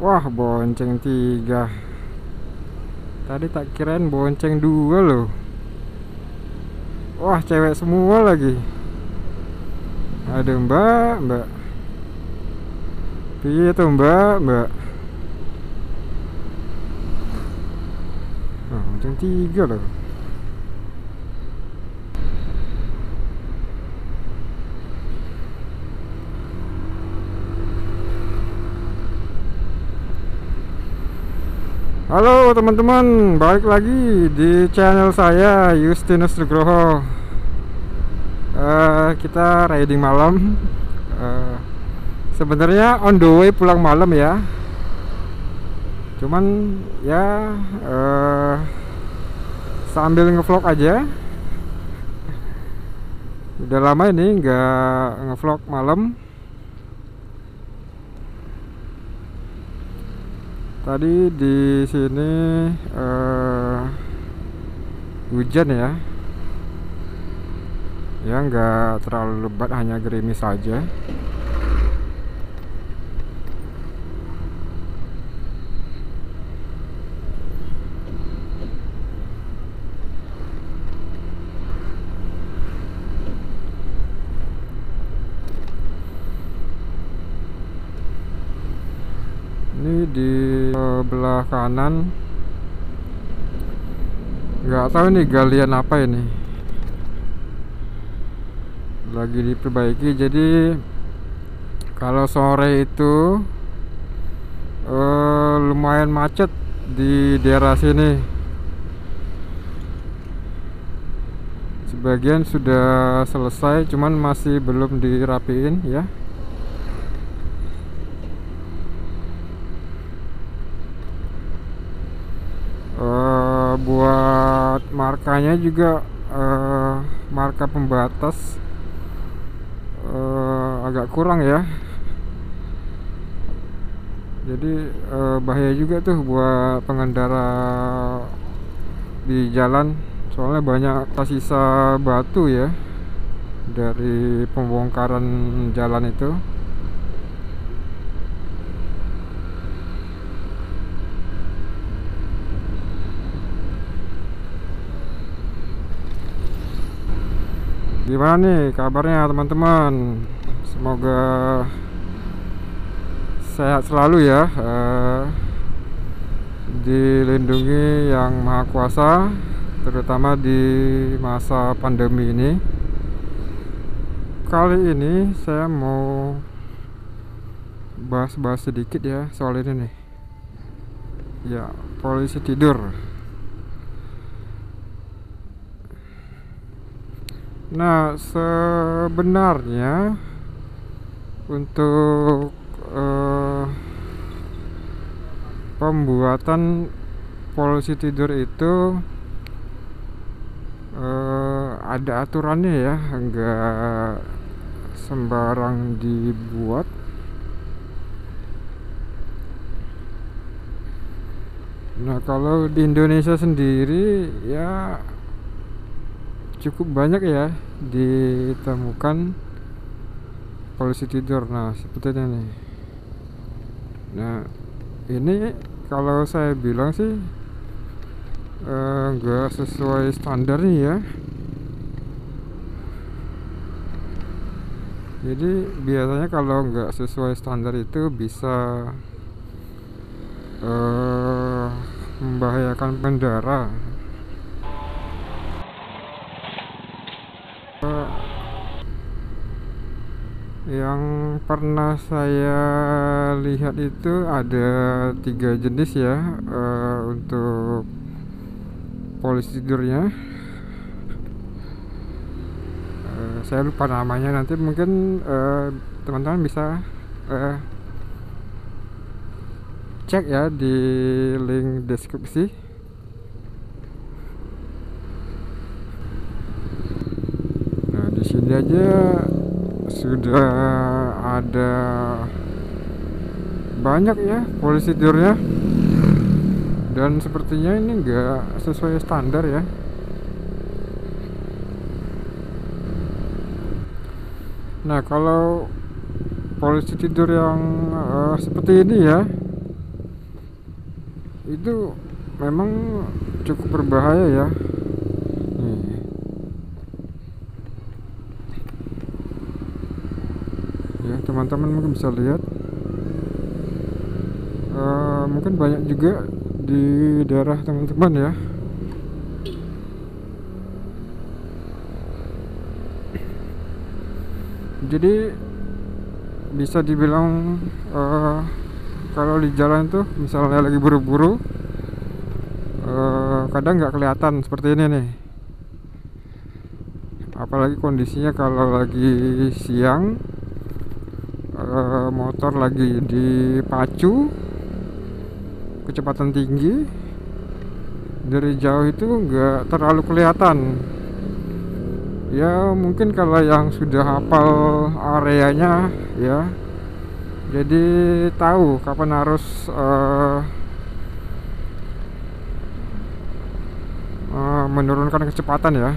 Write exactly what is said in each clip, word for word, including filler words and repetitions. Wah, bonceng tiga. Tadi tak kirain bonceng dua loh. Wah, cewek semua lagi. Ada mbak, mbak. Iya tuh mbak, mbak. Nah, bonceng tiga loh. Halo teman-teman, balik lagi di channel saya Justinus Nugroho. uh, Kita riding malam. uh, Sebenarnya on the way pulang malam ya. Cuman ya uh, sambil ngevlog aja. Udah lama ini nggak ngevlog malam. Tadi di sini uh, hujan ya, ya nggak terlalu lebat, hanya gerimis saja. Ini di sebelah kanan, nggak tahu nih galian apa ini lagi diperbaiki. Jadi kalau sore itu eh, lumayan macet di daerah sini. Sebagian sudah selesai, cuman masih belum dirapiin ya. Buat markanya juga uh, marka pembatas uh, agak kurang ya. Jadi uh, bahaya juga tuh buat pengendara di jalan, soalnya banyak sisa batu ya dari pembongkaran jalan itu. Gimana nih kabarnya teman-teman, semoga sehat selalu ya, eh, dilindungi Yang Maha Kuasa, terutama di masa pandemi ini. Kali ini saya mau bahas-bahas sedikit ya soal ini nih ya, polisi tidur. Nah, sebenarnya untuk eh, pembuatan polisi tidur itu eh, ada aturannya ya, enggak sembarang dibuat. Nah, kalau di Indonesia sendiri ya cukup banyak ya ditemukan polisi tidur. Nah, sepertinya nih. Nah, ini kalau saya bilang sih enggak eh, sesuai standarnya ya. Jadi biasanya kalau enggak sesuai standar itu bisa eh, membahayakan pengendara. Yang pernah saya lihat itu ada tiga jenis ya uh, untuk polisi tidurnya. Uh, saya lupa namanya, nanti mungkin teman-teman uh, bisa uh, cek ya di link deskripsi. Sini aja sudah ada banyak ya polisi tidurnya, dan sepertinya ini enggak sesuai standar ya. Nah, kalau polisi tidur yang uh, seperti ini ya, itu memang cukup berbahaya ya. Nih. Ya teman-teman mungkin bisa lihat, uh, mungkin banyak juga di daerah teman-teman ya. Jadi bisa dibilang uh, kalau di jalan tuh misalnya lagi buru-buru, uh, kadang nggak kelihatan seperti ini nih. Apalagi kondisinya kalau lagi siang, uh, motor lagi dipacu kecepatan tinggi, dari jauh itu nggak terlalu kelihatan. Ya mungkin kalau yang sudah hafal areanya ya, jadi tahu kapan harus uh, uh, menurunkan kecepatan ya.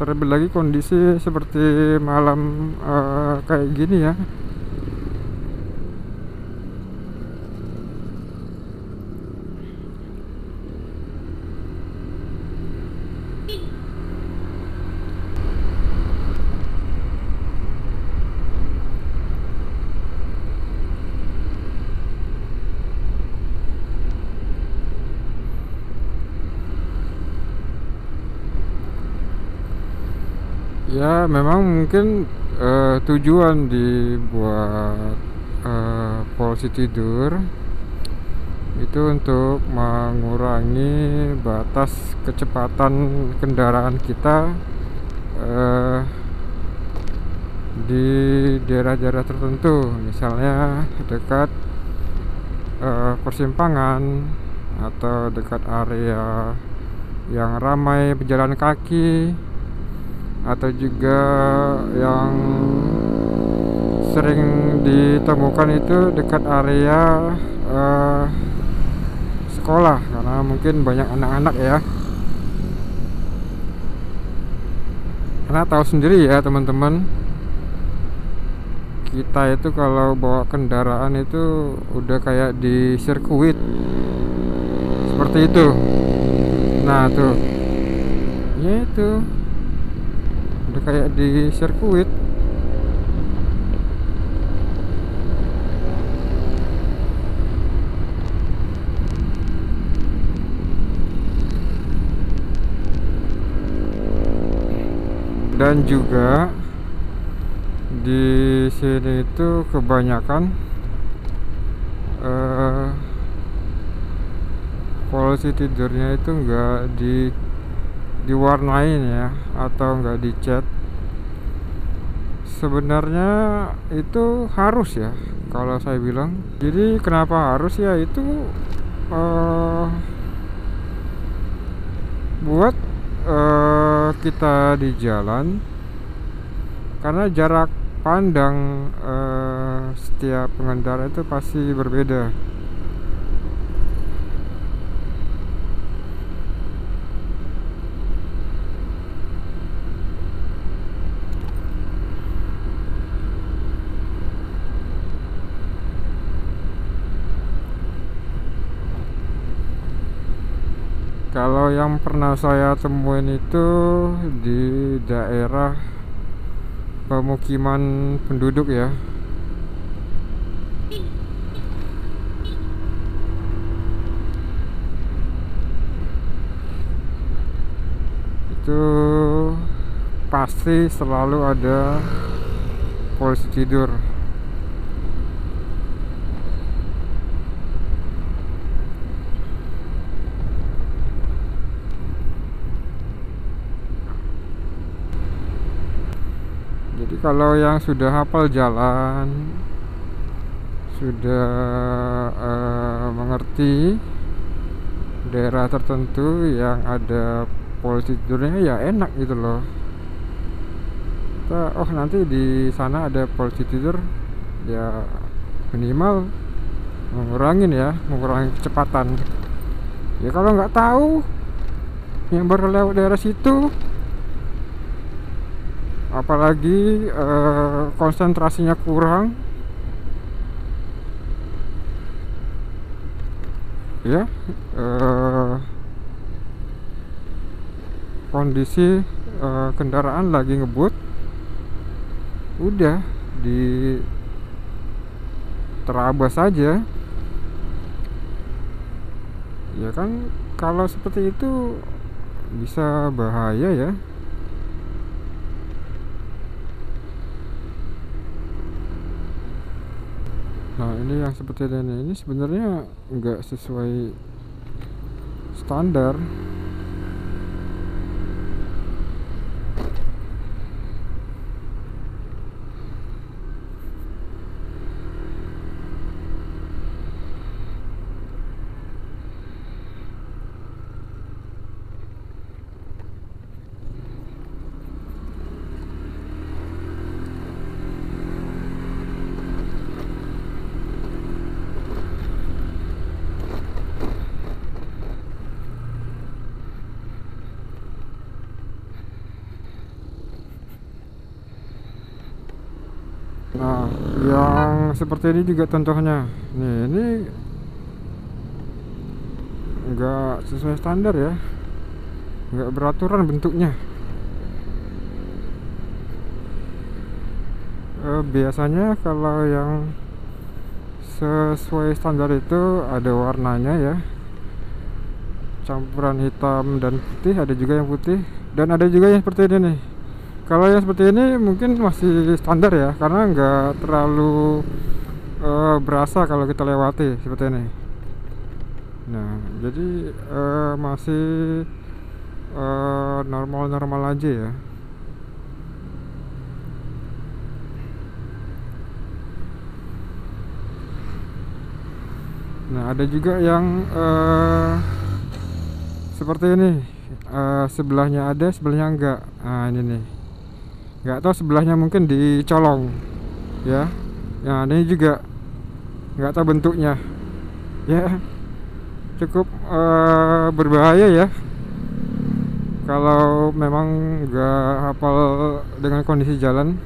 Terlebih lagi kondisi seperti malam uh, kayak gini ya. Ya memang mungkin uh, tujuan dibuat uh, polisi tidur itu untuk mengurangi batas kecepatan kendaraan kita uh, di daerah-daerah tertentu, misalnya dekat uh, persimpangan atau dekat area yang ramai pejalan kaki, atau juga yang sering ditemukan itu dekat area uh, sekolah, karena mungkin banyak anak-anak ya. Karena tahu sendiri ya teman-teman, kita itu kalau bawa kendaraan itu udah kayak di sirkuit seperti itu. Nah tuh ya itu kayak di sirkuit. Dan juga di sini itu kebanyakan uh, polisi tidurnya itu enggak di diwarnain ya, atau enggak dicat. Sebenarnya itu harus ya kalau saya bilang. Jadi kenapa harus ya, itu uh, buat uh, kita di jalan, karena jarak pandang uh, setiap pengendara itu pasti berbeda. Kalau yang pernah saya temuin itu di daerah pemukiman penduduk ya. Itu pasti selalu ada polisi tidur. Jadi kalau yang sudah hafal jalan, sudah uh, mengerti daerah tertentu yang ada polisi tidurnya, ya enak gitu loh. Kita, oh nanti di sana ada polisi tidur, ya minimal mengurangi ya, mengurangi kecepatan. Ya kalau nggak tahu yang baru lewat daerah situ, apalagi eh, konsentrasinya kurang, ya, eh, kondisi eh, kendaraan lagi ngebut, udah di terabas aja, ya kan. Kalau seperti itu bisa bahaya ya. Nah, ini yang seperti ini, ini sebenarnya nggak sesuai standar. Nah, yang seperti ini juga contohnya. Nih, ini enggak sesuai standar ya, enggak beraturan bentuknya. E, biasanya kalau yang sesuai standar itu ada warnanya ya, campuran hitam dan putih, ada juga yang putih dan ada juga yang seperti ini nih. Kalau yang seperti ini mungkin masih standar ya, karena nggak terlalu uh, berasa kalau kita lewati seperti ini. Nah, jadi uh, masih normal-normal uh, aja ya. Nah, ada juga yang uh, seperti ini, uh, sebelahnya ada, sebelahnya enggak. Nah, ini nih. Nggak tahu sebelahnya mungkin dicolong ya. Nah, ini juga nggak tahu bentuknya ya, cukup uh, berbahaya ya kalau memang nggak hafal dengan kondisi jalan.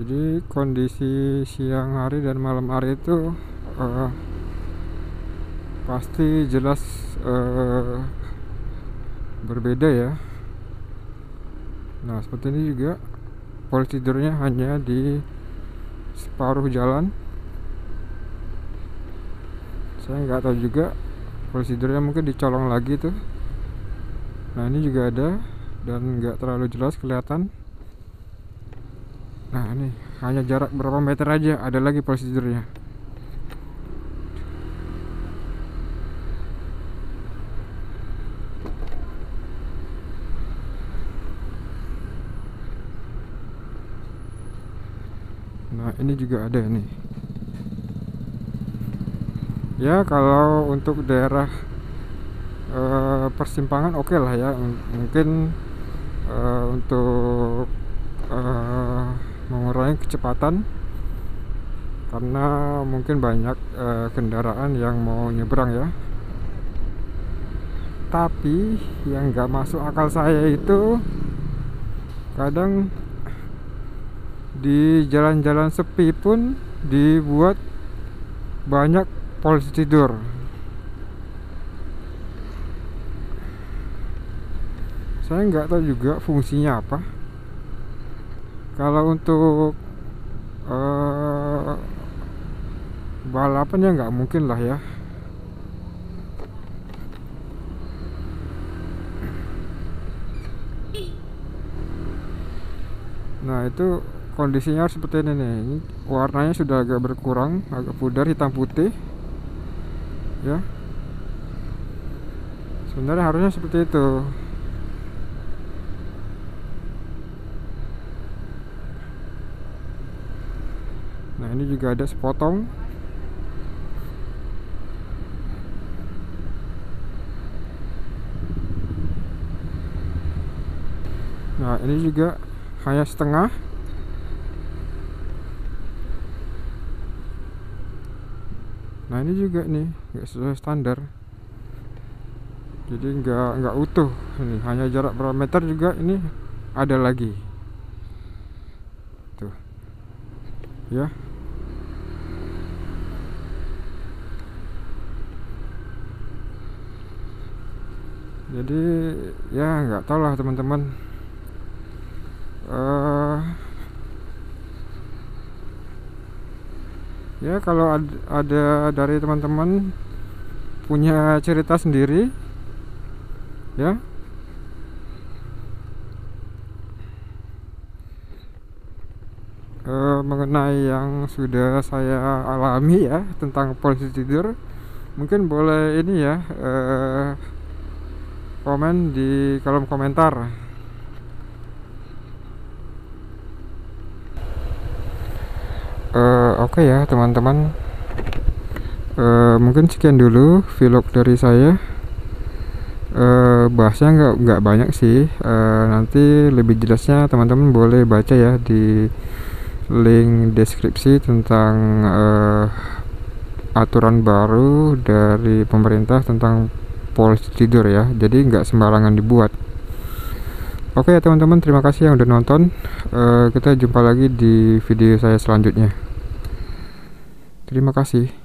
Jadi kondisi siang hari dan malam hari itu uh, pasti jelas uh, berbeda ya. Nah, seperti ini juga polisi tidurnya hanya di separuh jalan. Saya nggak tahu juga polisi tidurnya, mungkin dicolong lagi tuh. Nah, ini juga ada dan nggak terlalu jelas kelihatan. Nah, ini hanya jarak berapa meter aja ada lagi polisi tidurnya. Nah, ini juga ada nih ya. Kalau untuk daerah e, persimpangan oke okay lah ya, mungkin e, untuk e, mengurangi kecepatan, karena mungkin banyak e, kendaraan yang mau nyebrang ya. Tapi yang nggak masuk akal saya itu kadang di jalan-jalan sepi pun dibuat banyak polisi tidur. Saya nggak tahu juga fungsinya apa. Kalau untuk uh, balapan ya nggak mungkin lah ya. Nah, itu kondisinya seperti ini nih. Warnanya sudah agak berkurang, agak pudar, hitam putih ya. Sebenarnya harusnya seperti itu. Nah, ini juga ada sepotong. Nah, ini juga hanya setengah. Nah, ini juga nih nggak sesuai standar, jadi nggak nggak utuh. Ini hanya jarak berapa meter juga ini ada lagi. ya. Jadi ya nggak tahu lah teman-teman, uh, ya kalau ad ada dari teman-teman punya cerita sendiri ya, uh, mengenai yang sudah saya alami ya tentang polisi tidur, mungkin boleh ini ya, uh, komen di kolom komentar. Uh, Oke okay ya teman-teman, uh, mungkin sekian dulu vlog dari saya. Uh, bahasnya nggak nggak banyak sih. Uh, nanti lebih jelasnya teman-teman boleh baca ya di link deskripsi tentang uh, aturan baru dari pemerintah tentang polisi tidur ya, jadi nggak sembarangan dibuat. Oke ya teman-teman, terima kasih yang udah nonton. Uh, kita jumpa lagi di video saya selanjutnya. Terima kasih.